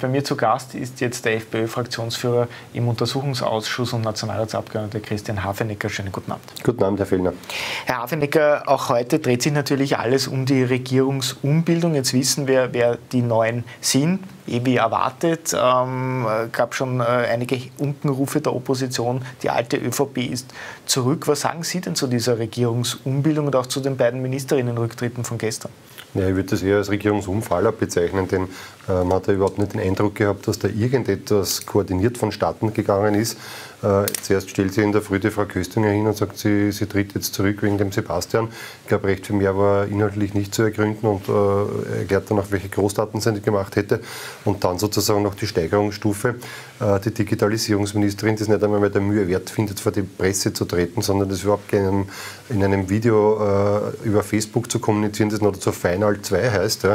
Bei mir zu Gast ist jetzt der FPÖ-Fraktionsführer im Untersuchungsausschuss und Nationalratsabgeordneter Christian Hafenecker. Schönen guten Abend. Guten Abend, Herr Fellner. Herr Hafenecker, auch heute dreht sich natürlich alles um die Regierungsumbildung. Jetzt wissen wir, wer die Neuen sind. Wie erwartet, gab schon einige Unkenrufe der Opposition. Die alte ÖVP ist zurück. Was sagen Sie denn zu dieser Regierungsumbildung und auch zu den beiden Ministerinnenrücktritten von gestern? Ja, ich würde das eher als Regierungsunfall bezeichnen, denn man hat ja überhaupt nicht den Eindruck gehabt, dass da irgendetwas koordiniert vonstatten gegangen ist. Zuerst stellt sie in der Früh die Frau Köstinger hin und sagt, sie tritt jetzt zurück wegen dem Sebastian. Ich glaube, recht viel mehr war inhaltlich nicht zu ergründen und erklärt dann auch, welche Großtaten sie gemacht hätte. Und dann sozusagen noch die Steigerungsstufe. Die Digitalisierungsministerin, die es nicht einmal mehr der Mühe wert findet, vor die Presse zu treten, sondern das überhaupt in einem Video über Facebook zu kommunizieren, das noch dazu Feinalt 2 heißt,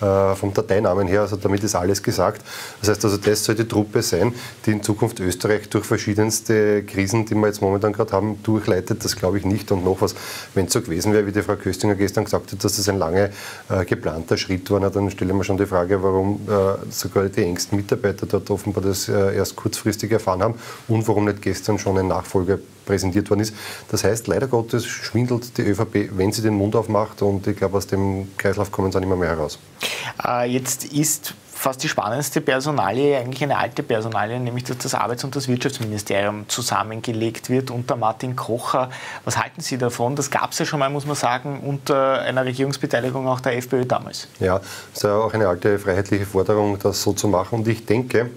ja, vom Dateinamen her, also damit ist alles gesagt. Das heißt also, das soll die Truppe sein, die in Zukunft Österreich durch verschiedene Krisen, die wir jetzt momentan gerade haben, durchleitet, das glaube ich nicht. Und noch was, wenn es so gewesen wäre, wie die Frau Köstinger gestern gesagt hat, dass das ein lange geplanter Schritt war, na, dann stellen wir schon die Frage, warum sogar die engsten Mitarbeiter dort offenbar das erst kurzfristig erfahren haben und warum nicht gestern schon ein Nachfolger präsentiert worden ist. Das heißt, leider Gottes schwindelt die ÖVP, wenn sie den Mund aufmacht, und ich glaube, aus dem Kreislauf kommen sie dann immer mehr heraus. Jetzt ist fast die spannendste Personalie, eigentlich eine alte Personalie, nämlich dass das Arbeits- und das Wirtschaftsministerium zusammengelegt wird unter Martin Kocher. Was halten Sie davon? Das gab es ja schon mal, muss man sagen, unter einer Regierungsbeteiligung auch der FPÖ damals. Ja, das ist ja auch eine alte freiheitliche Forderung, das so zu machen. Und ich denke,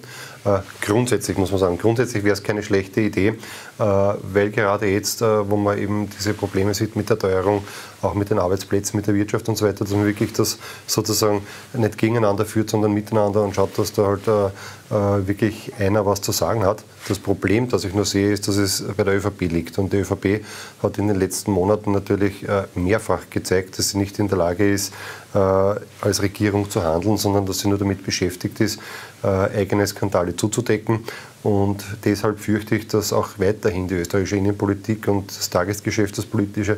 grundsätzlich muss man sagen, grundsätzlich wäre es keine schlechte Idee, weil gerade jetzt, wo man eben diese Probleme sieht mit der Teuerung, auch mit den Arbeitsplätzen, mit der Wirtschaft und so weiter, dass man wirklich das sozusagen nicht gegeneinander führt, sondern miteinander und schaut, dass da halt wirklich einer was zu sagen hat. Das Problem, das ich nur sehe, ist, dass es bei der ÖVP liegt. Und die ÖVP hat in den letzten Monaten natürlich mehrfach gezeigt, dass sie nicht in der Lage ist, als Regierung zu handeln, sondern dass sie nur damit beschäftigt ist, eigene Skandale zuzudecken. Und deshalb fürchte ich, dass auch weiterhin die österreichische Innenpolitik und das Tagesgeschäft, das Politische,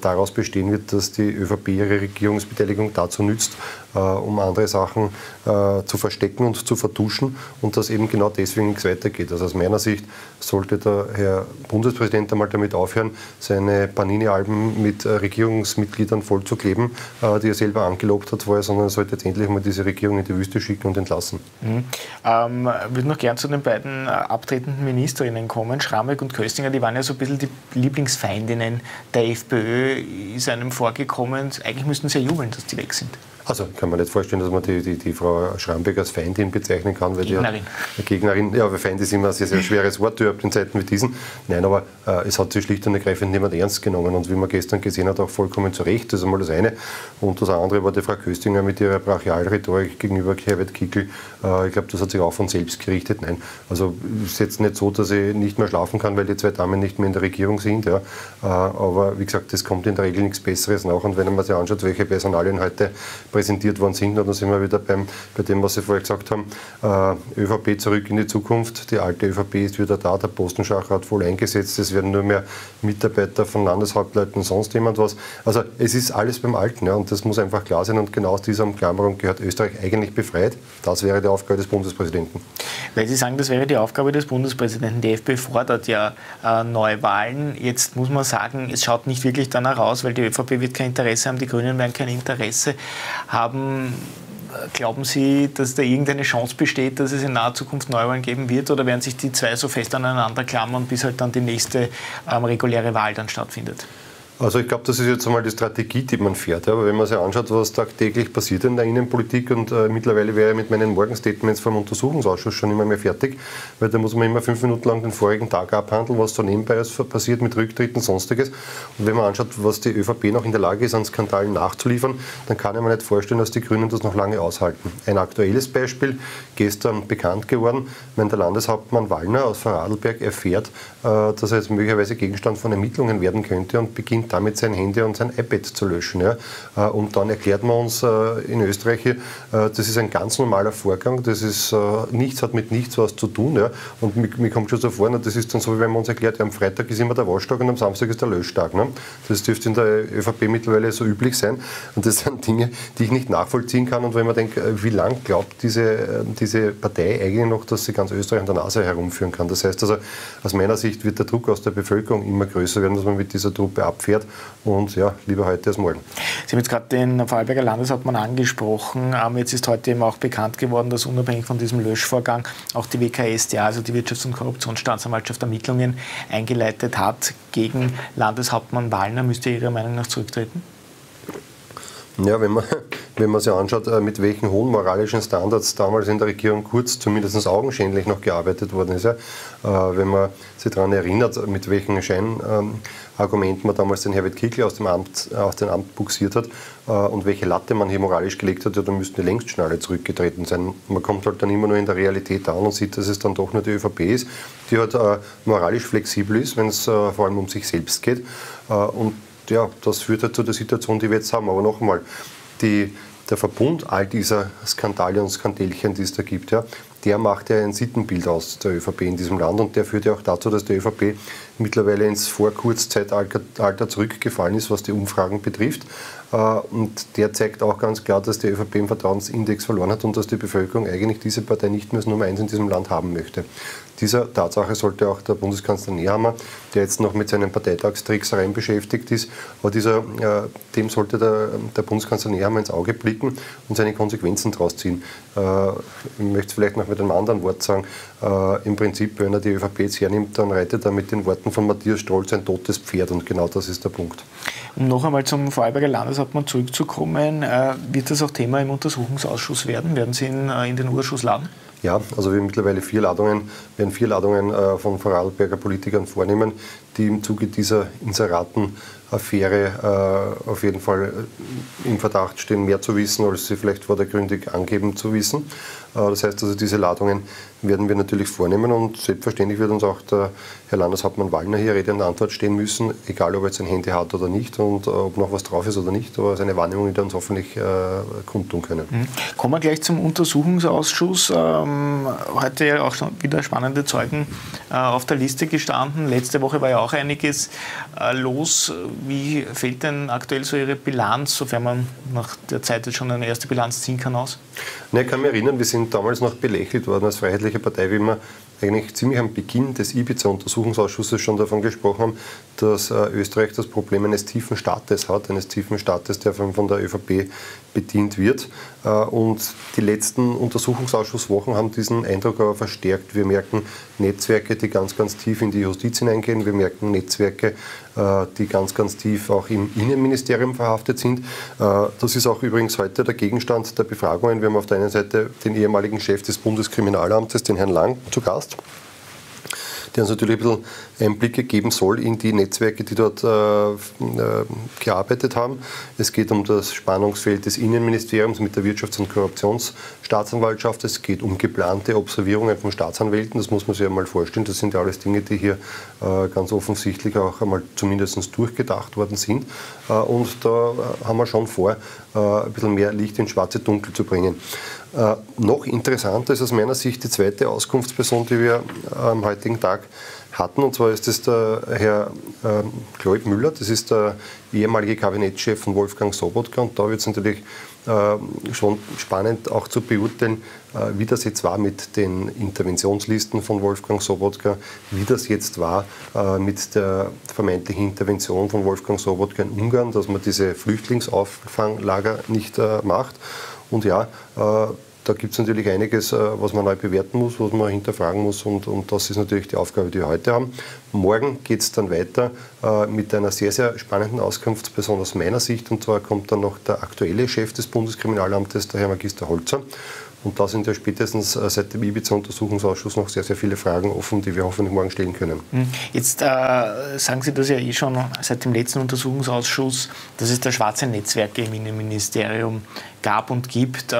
daraus bestehen wird, dass die ÖVP ihre Regierungsbeteiligung dazu nützt, um andere Sachen zu verstecken und zu vertuschen, und dass eben genau deswegen nichts weitergeht. Also aus meiner Sicht sollte der Herr Bundespräsident einmal damit aufhören, seine Panini-Alben mit Regierungsmitgliedern vollzukleben, die er selber angelobt hat vorher, sondern er sollte jetzt endlich mal diese Regierung in die Wüste schicken und entlassen. Ich würde noch gern zu den beiden abtretenden Ministerinnen kommen. Schramek und Köstinger, die waren ja so ein bisschen die Lieblingsfeindinnen der FPÖ, ist einem vorgekommen. Eigentlich müssten sie ja jubeln, dass die weg sind. Also kann man nicht vorstellen, dass man die Frau Schramböck als Feindin bezeichnen kann. Weil Gegnerin. Die Gegnerin, ja, aber Feind ist immer ein sehr, sehr schweres Wort, überhaupt in Zeiten wie diesen. Nein, aber es hat sich schlicht und ergreifend niemand ernst genommen. Und wie man gestern gesehen hat, auch vollkommen zu Recht. Das ist einmal das eine. Und das andere war die Frau Köstinger mit ihrer Brachialrhetorik gegenüber Herbert Kickl. Ich glaube, das hat sich auch von selbst gerichtet. Nein, also es ist jetzt nicht so, dass ich nicht mehr schlafen kann, weil die zwei Damen nicht mehr in der Regierung sind. Ja. Aber wie gesagt, es kommt in der Regel nichts Besseres nach. Und wenn man sich anschaut, welche Personalien heute präsentiert worden sind, und da sind wir wieder bei dem, was Sie vorher gesagt haben, ÖVP zurück in die Zukunft, die alte ÖVP ist wieder da, der Postenschacher hat voll eingesetzt, es werden nur mehr Mitarbeiter von Landeshauptleuten, sonst jemand was. Also es ist alles beim Alten, ja, und das muss einfach klar sein, und genau aus dieser Umklammerung gehört Österreich eigentlich befreit. Das wäre die Aufgabe des Bundespräsidenten. Weil Sie sagen, das wäre die Aufgabe des Bundespräsidenten. Die FPÖ fordert ja Neuwahlen. Jetzt muss man sagen, es schaut nicht wirklich danach aus, weil die ÖVP wird kein Interesse haben, die Grünen werden kein Interesse haben. Glauben Sie, dass da irgendeine Chance besteht, dass es in naher Zukunft Neuwahlen geben wird, oder werden sich die zwei so fest aneinander klammern, bis halt dann die nächste reguläre Wahl dann stattfindet? Also ich glaube, das ist jetzt einmal die Strategie, die man fährt. Aber wenn man sich anschaut, was tagtäglich passiert in der Innenpolitik, und mittlerweile wäre ich mit meinen Morgenstatements vom Untersuchungsausschuss schon immer mehr fertig, weil da muss man immer 5 Minuten lang den vorigen Tag abhandeln, was so nebenbei ist, passiert mit Rücktritten und Sonstiges. Und wenn man anschaut, was die ÖVP noch in der Lage ist, an Skandalen nachzuliefern, dann kann ich mir nicht vorstellen, dass die Grünen das noch lange aushalten. Ein aktuelles Beispiel, gestern bekannt geworden, wenn der Landeshauptmann Wallner aus Vorarlberg erfährt, dass er jetzt möglicherweise Gegenstand von Ermittlungen werden könnte und beginnt damit sein Handy und sein iPad zu löschen. Ja? Und dann erklärt man uns in Österreich, das ist ein ganz normaler Vorgang, das ist nichts hat mit nichts was zu tun. Ja? Und mir kommt schon so vor, na, das ist dann so, wie wenn man uns erklärt, ja, am Freitag ist immer der Waschtag und am Samstag ist der Löschtag. Ne? Das dürfte in der ÖVP mittlerweile so üblich sein. Und das sind Dinge, die ich nicht nachvollziehen kann. Und wenn man denkt, wie lange glaubt diese Partei eigentlich noch, dass sie ganz Österreich an der Nase herumführen kann. Das heißt also, aus meiner Sicht wird der Druck aus der Bevölkerung immer größer werden, dass man mit dieser Truppe abfährt und ja, lieber heute als morgen. Sie haben jetzt gerade den Vorarlberger Landeshauptmann angesprochen. Jetzt ist heute eben auch bekannt geworden, dass unabhängig von diesem Löschvorgang auch die WKSt, also die Wirtschafts- und Korruptionsstaatsanwaltschaft, Ermittlungen eingeleitet hat gegen Landeshauptmann Wallner. Müsste Ihrer Meinung nach zurücktreten? Ja, wenn man sich anschaut, mit welchen hohen moralischen Standards damals in der Regierung Kurz zumindest augenscheinlich noch gearbeitet worden ist, ja. Wenn man sich daran erinnert, mit welchen Scheinargumenten man damals den Herbert Kickl aus dem Amt buxiert hat und welche Latte man hier moralisch gelegt hat, ja, da müssten die längst schon alle zurückgetreten sein. Man kommt halt dann immer nur in der Realität an und sieht, dass es dann doch nur die ÖVP ist, die halt moralisch flexibel ist, wenn es vor allem um sich selbst geht. Und ja, das führt halt zu der Situation, die wir jetzt haben. Aber noch einmal, der Verbund all dieser Skandale und Skandälchen, die es da gibt, ja, der macht ja ein Sittenbild aus der ÖVP in diesem Land und der führt ja auch dazu, dass die ÖVP mittlerweile ins Vorkurzzeitalter zurückgefallen ist, was die Umfragen betrifft. Und der zeigt auch ganz klar, dass die ÖVP im Vertrauensindex verloren hat und dass die Bevölkerung eigentlich diese Partei nicht mehr als Nummer 1 in diesem Land haben möchte. Dieser Tatsache sollte auch der Bundeskanzler Nehammer, der jetzt noch mit seinen Parteitagstricks rein beschäftigt ist, aber dem sollte der Bundeskanzler Nehammer ins Auge blicken und seine Konsequenzen daraus ziehen. Ich möchte es vielleicht noch mit einem anderen Wort sagen. Im Prinzip, wenn er die ÖVP jetzt hernimmt, dann reitet er mit den Worten von Matthias Strolz ein totes Pferd und genau das ist der Punkt. Um noch einmal zum Vorarlberger Landeshauptmann zurückzukommen, wird das auch Thema im Untersuchungsausschuss werden? Werden Sie ihn in den Ausschuss laden? Ja, also wir haben mittlerweile vier Ladungen von Vorarlberger Politikern vornehmen, die im Zuge dieser Inseraten-Affäre auf jeden Fall im Verdacht stehen, mehr zu wissen, als sie vielleicht vordergründig angeben zu wissen. Das heißt also, diese Ladungen werden wir natürlich vornehmen und selbstverständlich wird uns auch der Herr Landeshauptmann Wallner hier Rede und Antwort stehen müssen, egal ob er jetzt ein Handy hat oder nicht und ob noch was drauf ist oder nicht, aber seine Wahrnehmung wird uns hoffentlich kundtun können. Kommen wir gleich zum Untersuchungsausschuss. Heute ja auch schon wieder spannende Zeugen auf der Liste gestanden. Letzte Woche war ja auch einiges los. Wie fällt denn aktuell so Ihre Bilanz, sofern man nach der Zeit jetzt schon eine erste Bilanz ziehen kann, aus? Ich kann mich erinnern, wir sind damals noch belächelt worden als Freiheitliche Partei, wie wir eigentlich ziemlich am Beginn des Ibiza-Untersuchungsausschusses schon davon gesprochen haben, dass Österreich das Problem eines tiefen Staates hat, eines tiefen Staates, der von der ÖVP bedient wird. Und die letzten Untersuchungsausschusswochen haben diesen Eindruck aber verstärkt. Wir merken Netzwerke, die ganz, ganz tief in die Justiz hineingehen. Wir merken Netzwerke, die ganz, ganz tief auch im Innenministerium verhaftet sind. Das ist auch übrigens heute der Gegenstand der Befragungen. Wir haben auf der einen Seite den ehemaligen Chef des Bundeskriminalamtes, den Herrn Lang, zu Gast, der uns natürlich ein bisschen Einblicke geben soll in die Netzwerke, die dort gearbeitet haben. Es geht um das Spannungsfeld des Innenministeriums mit der Wirtschafts- und Korruptionsstaatsanwaltschaft. Es geht um geplante Observierungen von Staatsanwälten. Das muss man sich einmal vorstellen. Das sind ja alles Dinge, die hier ganz offensichtlich auch einmal zumindest durchgedacht worden sind. Und da haben wir schon vor, ein bisschen mehr Licht ins schwarze Dunkel zu bringen. Noch interessanter ist aus meiner Sicht die zweite Auskunftsperson, die wir am heutigen Tag hatten, und zwar ist das der Herr Claude Müller, das ist der ehemalige Kabinettschef von Wolfgang Sobotka und da wird es natürlich schon spannend auch zu beurteilen, wie das jetzt war mit den Interventionslisten von Wolfgang Sobotka, wie das jetzt war mit der vermeintlichen Intervention von Wolfgang Sobotka in Ungarn, dass man diese Flüchtlingsauffanglager nicht macht und ja, da gibt es natürlich einiges, was man neu bewerten muss, was man hinterfragen muss und das ist natürlich die Aufgabe, die wir heute haben. Morgen geht es dann weiter mit einer sehr, sehr spannenden Auskunftsperson aus meiner Sicht und zwar kommt dann noch der aktuelle Chef des Bundeskriminalamtes, der Herr Magister Holzer. Und da sind ja spätestens seit dem Ibiza-Untersuchungsausschuss noch sehr, sehr viele Fragen offen, die wir hoffentlich morgen stellen können. Jetzt sagen Sie das ja eh schon seit dem letzten Untersuchungsausschuss, dass es da schwarze Netzwerke im Innenministerium gab und gibt.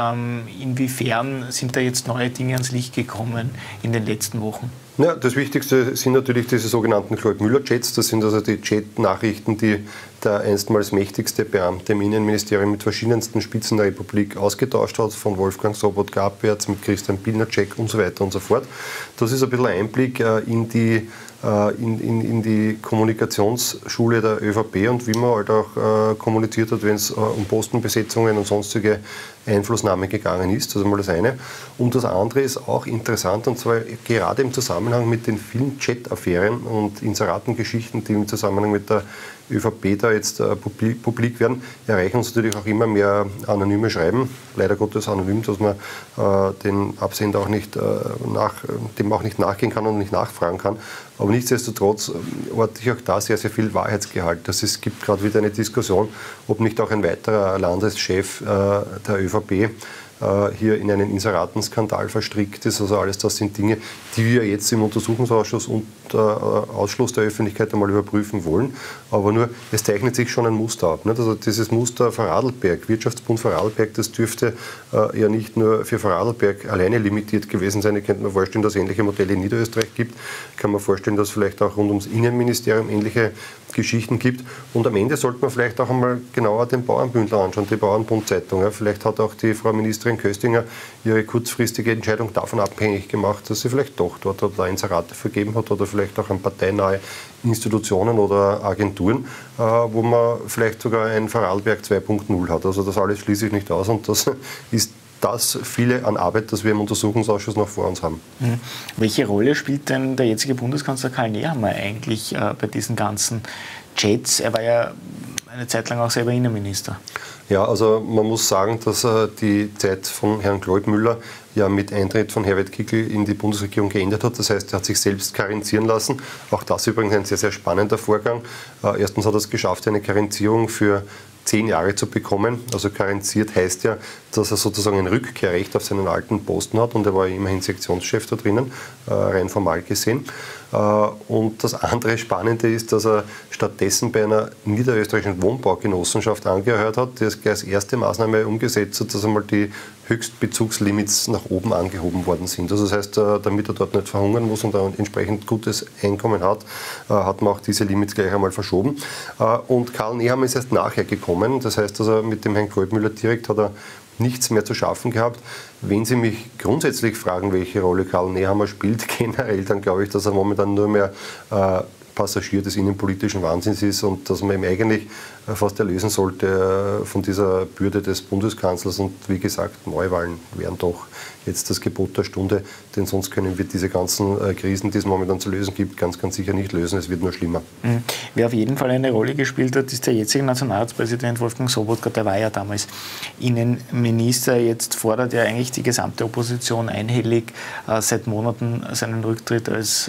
Inwiefern sind da jetzt neue Dinge ans Licht gekommen in den letzten Wochen? Ja, das Wichtigste sind natürlich diese sogenannten Goldmüller-Chats. Das sind also die Chat-Nachrichten, die der einstmals mächtigste Beamte im Innenministerium mit verschiedensten Spitzen der Republik ausgetauscht hat, von Wolfgang Sobotka abwärts, mit Christian Pilnacek und so weiter und so fort. Das ist ein bisschen ein Einblick in die Kommunikationsschule der ÖVP und wie man halt auch kommuniziert hat, wenn es um Postenbesetzungen und sonstige Einflussnahme gegangen ist. Das ist einmal das eine. Und das andere ist auch interessant, und zwar gerade im Zusammenhang mit den vielen Chat-Affären und Inseratengeschichten, die im Zusammenhang mit der ÖVP da jetzt publik werden, erreichen uns natürlich auch immer mehr anonyme Schreiben. Leider Gottes anonym, dass man den Absender auch nicht, dem auch nicht nachgehen kann und nicht nachfragen kann. Aber nichtsdestotrotz orte ich auch da sehr, sehr viel Wahrheitsgehalt. Es gibt gerade wieder eine Diskussion, ob nicht auch ein weiterer Landeschef der ÖVP hier in einen Inseratenskandal verstrickt ist. Also alles das sind Dinge, die wir jetzt im Untersuchungsausschuss und Ausschluss der Öffentlichkeit einmal überprüfen wollen. Aber nur, es zeichnet sich schon ein Muster ab. Nicht? Also dieses Muster Vorarlberg, Wirtschaftsbund Vorarlberg, das dürfte ja nicht nur für Vorarlberg alleine limitiert gewesen sein. Ich könnte mir vorstellen, dass es ähnliche Modelle in Niederösterreich gibt. Ich kann mir vorstellen, dass es vielleicht auch rund ums Innenministerium ähnliche Geschichten gibt. Und am Ende sollte man vielleicht auch einmal genauer den Bauernbündler anschauen, die Bauernbundzeitung. Ja? Vielleicht hat auch die Frau Ministerin Köstinger ihre kurzfristige Entscheidung davon abhängig gemacht, dass sie vielleicht doch dort oder Inserate vergeben hat oder vielleicht auch an parteinahe Institutionen oder Agenturen, wo man vielleicht sogar ein Vorarlberg 2.0 hat. Also das alles schließe ich nicht aus und das ist das viele an Arbeit, das wir im Untersuchungsausschuss noch vor uns haben. Mhm. Welche Rolle spielt denn der jetzige Bundeskanzler Karl Nehammer eigentlich bei diesen ganzen Chats? Er war ja eine Zeit lang auch selber Innenminister. Ja, also man muss sagen, dass die Zeit von Herrn Goldmüller ja mit Eintritt von Herbert Kickl in die Bundesregierung geändert hat. Das heißt, er hat sich selbst karenzierten lassen. Auch das übrigens ein sehr, sehr spannender Vorgang. Erstens hat er es geschafft, eine Karenzierung für 10 Jahre zu bekommen. Also karenziert heißt ja, dass er sozusagen ein Rückkehrrecht auf seinen alten Posten hat und er war immerhin Sektionschef da drinnen, rein formal gesehen. Und das andere Spannende ist, dass er stattdessen bei einer niederösterreichischen Wohnbaugenossenschaft angehört hat, die als erste Maßnahme umgesetzt hat, dass einmal die Höchstbezugslimits nach oben angehoben worden sind. Also das heißt, damit er dort nicht verhungern muss und ein entsprechend gutes Einkommen hat, hat man auch diese Limits gleich einmal verschoben. Und Karl Nehammer ist erst nachher gekommen. Das heißt, dass er mit dem Herrn Goldmüller direkt hat er nichts mehr zu schaffen gehabt. Wenn Sie mich grundsätzlich fragen, welche Rolle Karl Nehammer spielt, generell, dann glaube ich, dass er momentan nur mehr Passagier des innenpolitischen Wahnsinns ist und dass man ihm eigentlich fast erlösen sollte von dieser Bürde des Bundeskanzlers. Und wie gesagt, Neuwahlen wären doch jetzt das Gebot der Stunde, denn sonst können wir diese ganzen Krisen, die es momentan zu lösen gibt, ganz, ganz sicher nicht lösen. Es wird nur schlimmer. Mhm. Wer auf jeden Fall eine Rolle gespielt hat, ist der jetzige Nationalratspräsident Wolfgang Sobotka. Der war ja damals Innenminister. Jetzt fordert er eigentlich die gesamte Opposition einhellig seit Monaten seinen Rücktritt als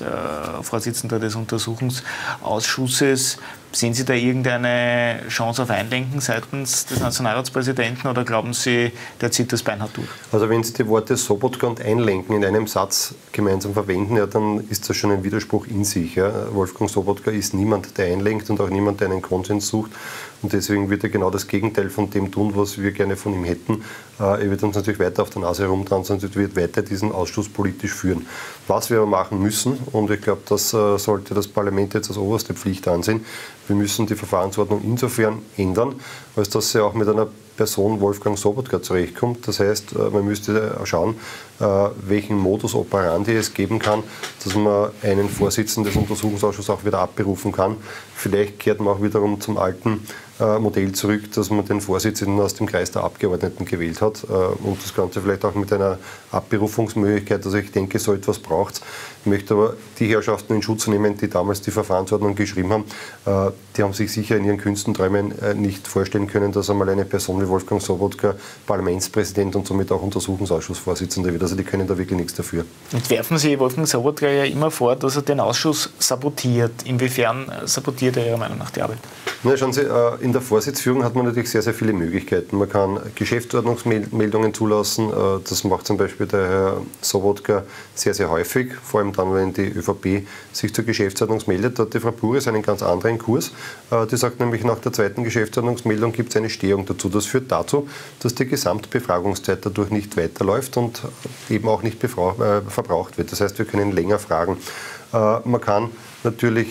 Vorsitzender des Untersuchungsausschusses. Sehen Sie da irgendeine Chance auf Einlenken seitens des Nationalratspräsidenten oder glauben Sie, der zieht das beinhart durch? Also wenn Sie die Worte Sobotka und Einlenken in einem Satz gemeinsam verwenden, ja, dann ist das schon ein Widerspruch in sich. Ja. Wolfgang Sobotka ist niemand, der einlenkt und auch niemand, der einen Konsens sucht. Und deswegen wird er genau das Gegenteil von dem tun, was wir gerne von ihm hätten. Er wird uns natürlich weiter auf der Nase herumtanzen und wird weiter diesen Ausschuss politisch führen. Was wir aber machen müssen, und ich glaube, das sollte das Parlament jetzt als oberste Pflicht ansehen, wir müssen die Verfahrensordnung insofern ändern, als dass sie auch mit einer Person Wolfgang Sobotka zurechtkommt. Das heißt, man müsste schauen, welchen Modus operandi es geben kann, dass man einen Vorsitzenden des Untersuchungsausschusses auch wieder abberufen kann. Vielleicht kehrt man auch wiederum zum alten Modell zurück, dass man den Vorsitzenden aus dem Kreis der Abgeordneten gewählt hat und das Ganze vielleicht auch mit einer Abberufungsmöglichkeit. Also ich denke, so etwas braucht es. Ich möchte aber die Herrschaften in Schutz nehmen, die damals die Verfahrensordnung geschrieben haben. Die haben sich sicher in ihren kühnsten Träumen nicht vorstellen können, dass einmal eine Person wie Wolfgang Sobotka Parlamentspräsident und somit auch Untersuchungsausschussvorsitzender wird. Also die können da wirklich nichts dafür. Und werfen Sie Wolfgang Sobotka ja immer vor, dass er den Ausschuss sabotiert. Inwiefern sabotiert er Ihrer Meinung nach die Arbeit? Na, schauen Sie, in der Vorsitzführung hat man natürlich sehr, sehr viele Möglichkeiten. Man kann Geschäftsordnungsmeldungen zulassen. Das macht zum Beispiel der Herr Sobotka sehr, sehr häufig. Vor allem dann, wenn die ÖVP sich zur Geschäftsordnung meldet. Da hat die Frau Bures einen ganz anderen Kurs. Die sagt nämlich, nach der zweiten Geschäftsordnungsmeldung gibt es eine Stehung dazu. Das führt dazu, dass die Gesamtbefragungszeit dadurch nicht weiterläuft und eben auch nicht verbraucht wird. Das heißt, wir können länger fragen. Man kann natürlich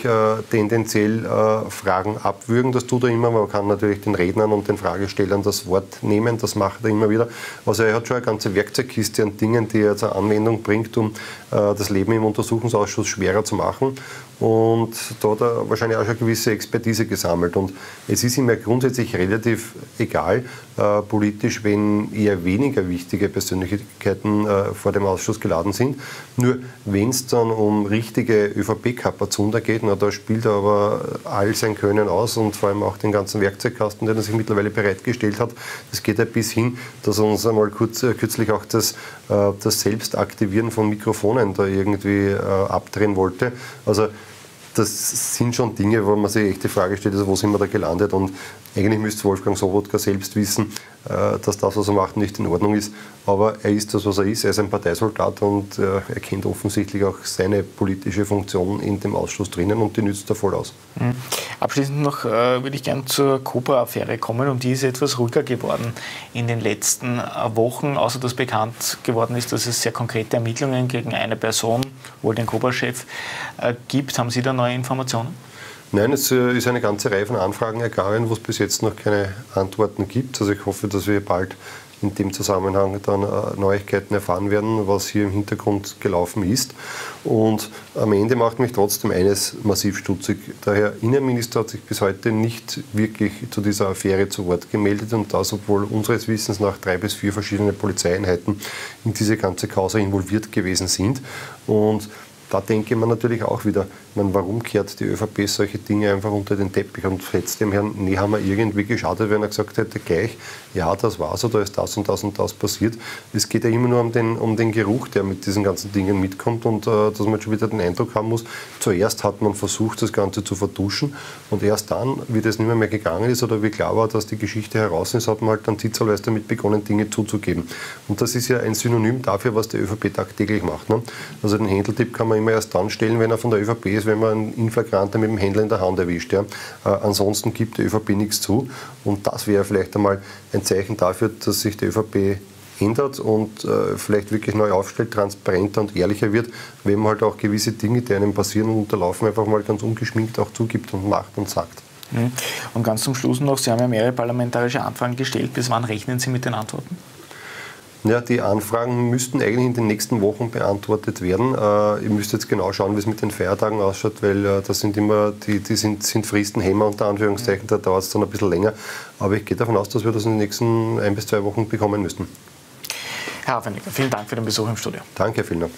tendenziell Fragen abwürgen, das tut er immer. Man kann natürlich den Rednern und den Fragestellern das Wort nehmen, das macht er immer wieder. Also er hat schon eine ganze Werkzeugkiste an Dingen, die er zur Anwendung bringt, um das Leben im Untersuchungsausschuss schwerer zu machen. Und da hat er wahrscheinlich auch schon gewisse Expertise gesammelt. Und es ist ihm ja grundsätzlich relativ egal, politisch, wenn eher weniger wichtige Persönlichkeiten vor dem Ausschuss geladen sind. Nur wenn es dann um richtige ÖVP-Kapazunder geht, na, da spielt er aber all sein Können aus und vor allem auch den ganzen Werkzeugkasten, den er sich mittlerweile bereitgestellt hat. Das geht ja bis hin, dass er uns einmal kürzlich auch das Selbstaktivieren von Mikrofonen da irgendwie abdrehen wollte. Also das sind schon Dinge, wo man sich echt die Frage stellt, also wo sind wir da gelandet? Und eigentlich müsste Wolfgang Sobotka selbst wissen, dass das, was er macht, nicht in Ordnung ist. Aber er ist das, was er ist. Er ist ein Parteisoldat und er kennt offensichtlich auch seine politische Funktion in dem Ausschuss drinnen und die nützt er voll aus. Mhm. Abschließend noch würde ich gerne zur Kobra-Affäre kommen. Um die ist etwas ruhiger geworden in den letzten Wochen, außer dass bekannt geworden ist, dass es sehr konkrete Ermittlungen gegen eine Person, wohl den Kobra-Chef, gibt. Haben Sie da neue Informationen? Nein, es ist eine ganze Reihe von Anfragen ergangen, wo es bis jetzt noch keine Antworten gibt. Also ich hoffe, dass wir bald in dem Zusammenhang dann Neuigkeiten erfahren werden, was hier im Hintergrund gelaufen ist. Und am Ende macht mich trotzdem eines massiv stutzig. Der Herr Innenminister hat sich bis heute nicht wirklich zu dieser Affäre zu Wort gemeldet und das, obwohl unseres Wissens nach 3 bis 4 verschiedene Polizeieinheiten in diese ganze Causa involviert gewesen sind. Und da denke man natürlich auch wieder, warum kehrt die ÖVP solche Dinge einfach unter den Teppich? Und hätte es dem Herrn Nehammer irgendwie geschadet, wenn er gesagt hätte, gleich, ja, das war so, da ist das und das und das passiert. Es geht ja immer nur um den Geruch, der mit diesen ganzen Dingen mitkommt und dass man schon wieder den Eindruck haben muss, zuerst hat man versucht, das Ganze zu vertuschen und erst dann, wie das nicht mehr gegangen ist oder wie klar war, dass die Geschichte heraus ist, hat man halt dann zitzelweise damit begonnen, Dinge zuzugeben. Und das ist ja ein Synonym dafür, was die ÖVP tagtäglich macht. Ne? Also den Händeltipp kann man immer erst dann stellen, wenn er von der ÖVP ist, wenn man einen Flagranten mit dem Händler in der Hand erwischt. Ja. Ansonsten gibt der ÖVP nichts zu. Und das wäre vielleicht einmal ein Zeichen dafür, dass sich die ÖVP ändert und vielleicht wirklich neu aufstellt, transparenter und ehrlicher wird, wenn man halt auch gewisse Dinge, die einem passieren und unterlaufen, einfach mal ganz ungeschminkt auch zugibt und macht und sagt. Und ganz zum Schluss noch, Sie haben ja mehrere parlamentarische Anfragen gestellt. Bis wann rechnen Sie mit den Antworten? Ja, die Anfragen müssten eigentlich in den nächsten Wochen beantwortet werden. Ihr müsst jetzt genau schauen, wie es mit den Feiertagen ausschaut, weil das sind immer, die sind Fristenhämmer unter Anführungszeichen, da dauert es dann ein bisschen länger. Aber ich gehe davon aus, dass wir das in den nächsten 1 bis 2 Wochen bekommen müssten. Herr Hafenecker, vielen Dank für den Besuch im Studio. Danke, vielen Dank.